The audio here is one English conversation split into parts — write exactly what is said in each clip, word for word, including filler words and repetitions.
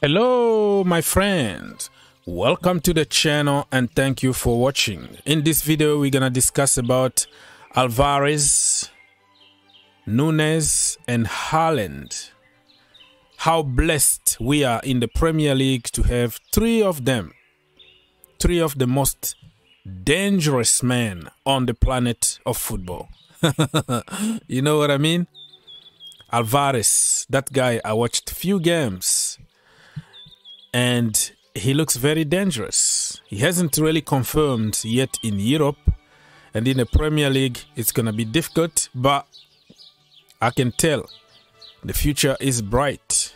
Hello my friends, welcome to the channel and thank you for watching. In this video we're gonna discuss about Alvarez, Núñez and Haaland. How blessed we are in the Premier League to have three of them, three of the most dangerous men on the planet of football. You know what I mean? Alvarez, that guy, I watched a few games and he looks very dangerous. He hasn't really confirmed yet in Europe, and in the Premier League it's gonna be difficult, but I can tell the future is bright.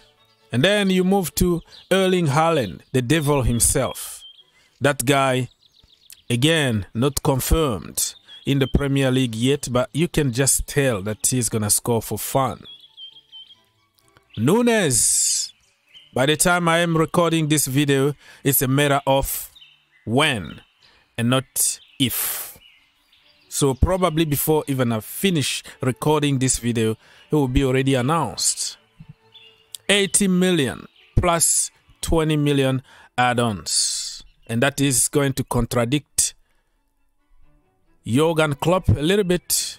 And then you move to Erling Haaland, the devil himself. That guy, again, not confirmed in the Premier League yet, but you can just tell that he's gonna score for fun. Núñez, by the time I am recording this video, it's a matter of when and not if. So probably before even I finish recording this video, it will be already announced. eighty million plus twenty million add-ons. And that is going to contradict Jürgen Klopp a little bit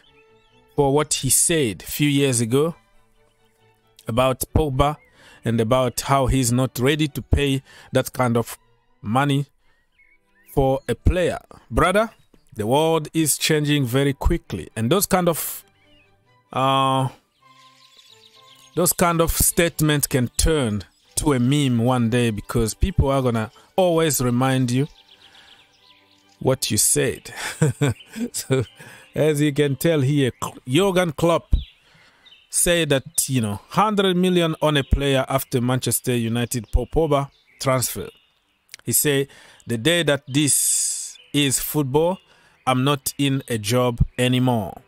for what he said a few years ago about Pogba, and about how he's not ready to pay that kind of money for a player. Brother, the world is changing very quickly, and those kind of uh, those kind of statements can turn to a meme one day, because people are gonna always remind you what you said. So as you can tell here, Jürgen Klopp say that, you know, one hundred million on a player after Manchester United Pogba transfer. He say, the day that this is football, I'm not in a job anymore.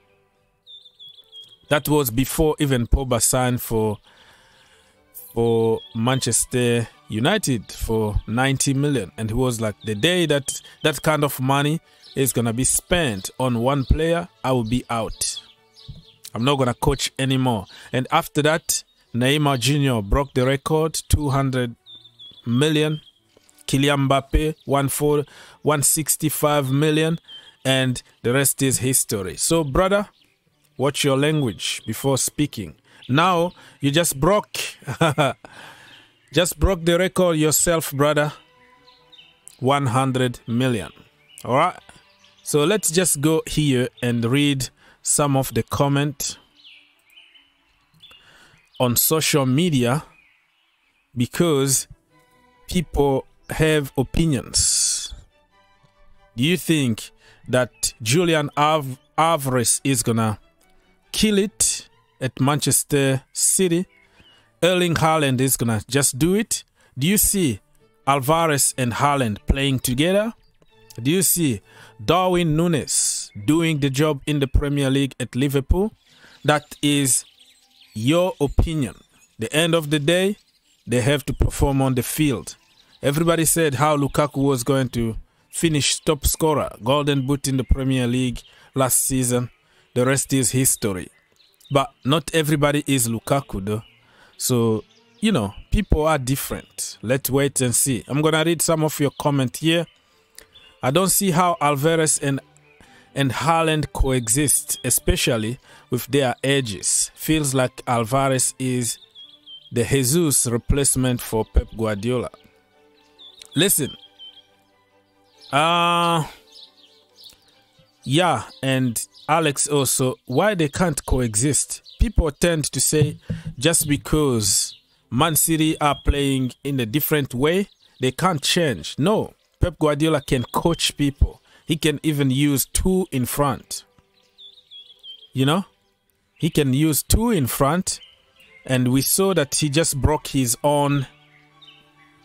That was before even Pogba signed for for Manchester United for ninety million, and he was like, the day that that kind of money is gonna be spent on one player, I will be out. I'm not going to coach anymore. And after that, Neymar Junior broke the record, two hundred million. Kylian Mbappe, one hundred sixty-five million. And the rest is history. So, brother, watch your language before speaking. Now, you just broke. Just broke the record yourself, brother. one hundred million. All right? So, let's just go here and read some of the comment on social media, because people have opinions. Do you think that Julian Alvarez is gonna kill it at Manchester City? Erling Haaland is gonna just do it? Do you see Alvarez and Haaland playing together? Do you see Darwin Núñez doing the job in the Premier League at Liverpool? That is your opinion. The end of the day, they have to perform on the field. Everybody said how Lukaku was going to finish top scorer, golden boot in the Premier League last season. The rest is history. But not everybody is Lukaku though. So, you know, people are different. Let's wait and see. I'm going to read some of your comments here. I don't see how Alvarez and, and Haaland coexist, especially with their ages. Feels like Alvarez is the Jesus replacement for Pep Guardiola. Listen. Uh, yeah, and Alex also, why they can't coexist? People tend to say just because Man City are playing in a different way, they can't change. No. Pep Guardiola can coach people. He can even use two in front. You know? He can use two in front. And we saw that he just broke his own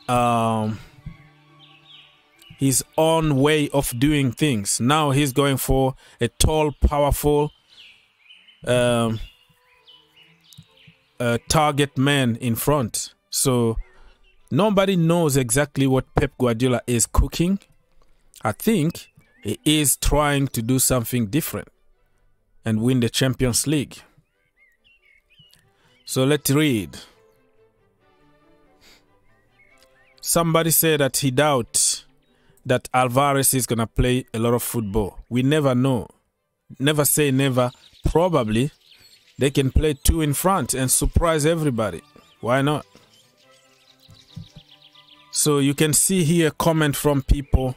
um, his own way of doing things. Now he's going for a tall, powerful um, uh, target man in front. So nobody knows exactly what Pep Guardiola is cooking. I think he is trying to do something different and win the Champions League. So let's read. Somebody said that he doubts that Alvarez is going to play a lot of football. We never know. Never say never. Probably they can play two in front and surprise everybody. Why not? So you can see here comment from people.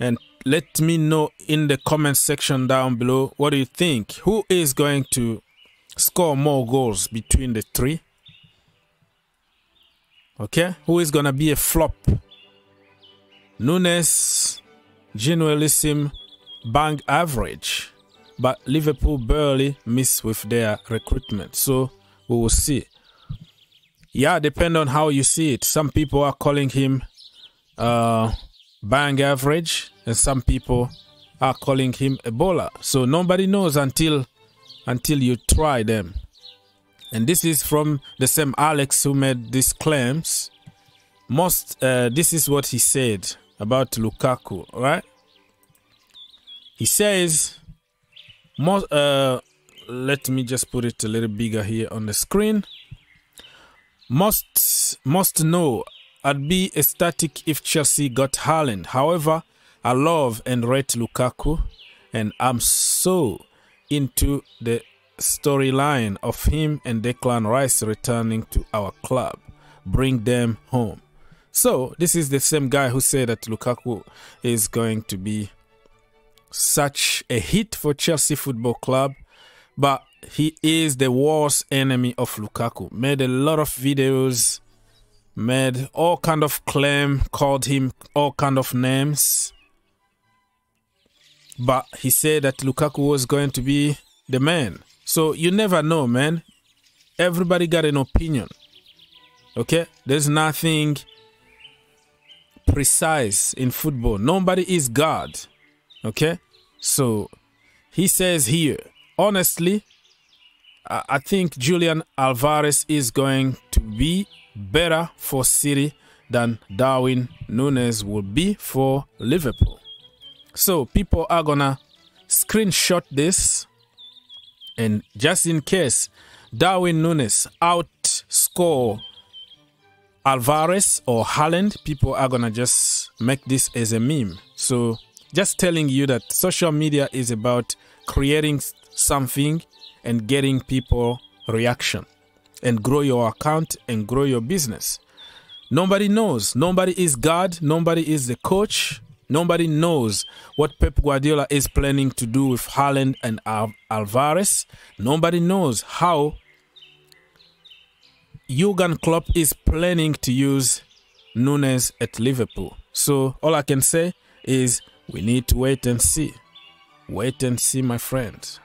And let me know in the comment section down below, what do you think? Who is going to score more goals between the three? Okay, who is going to be a flop? Núñez, Genuelism, bang average. But Liverpool barely miss with their recruitment. So we will see. Yeah, depend on how you see it. Some people are calling him uh, bang average. And some people are calling him a bowler. So nobody knows until, until you try them. And this is from the same Alex who made these claims. Most, uh, this is what he said about Lukaku, right? He says, most, uh, let me just put it a little bigger here on the screen. Most, most know, I'd be ecstatic if Chelsea got Haaland. However, I love and rate Lukaku, and I'm so into the storyline of him and Declan Rice returning to our club. Bring them home. So this is the same guy who said that Lukaku is going to be such a hit for Chelsea Football Club, but he is the worst enemy of Lukaku. Made a lot of videos, made all kind of claim, called him all kind of names, but he said that Lukaku was going to be the man. So you never know, man. Everybody got an opinion. Okay? There's nothing precise in football. Nobody is God. Okay? So he says here, honestly, I think Julian Alvarez is going to be better for City than Darwin Núñez will be for Liverpool. So people are gonna screenshot this. And just in case Darwin Núñez outscore Alvarez or Haaland, people are going to just make this as a meme. So just telling you that social media is about creating something and getting people reaction and grow your account and grow your business. Nobody knows. Nobody is God. Nobody is the coach. Nobody knows what Pep Guardiola is planning to do with Haaland and Al Alvarez. Nobody knows how Jürgen Klopp is planning to use Núñez at Liverpool. So all I can say is we need to wait and see. Wait and see, my friend.